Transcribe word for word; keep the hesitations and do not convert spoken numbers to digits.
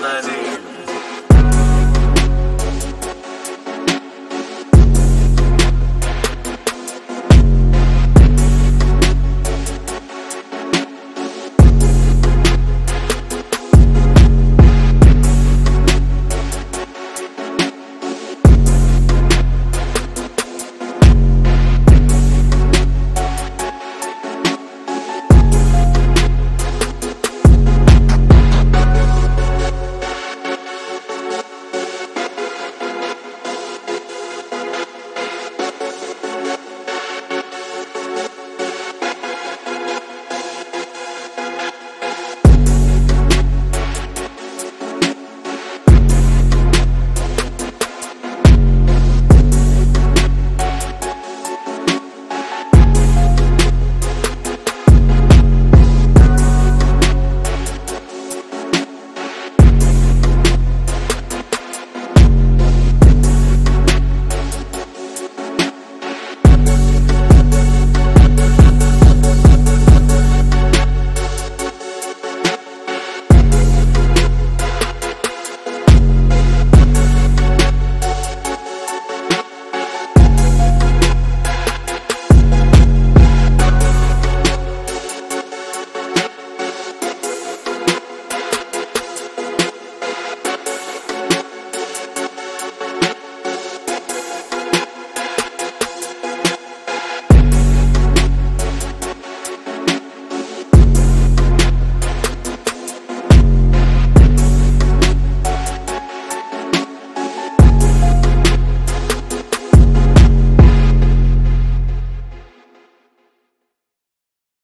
Lines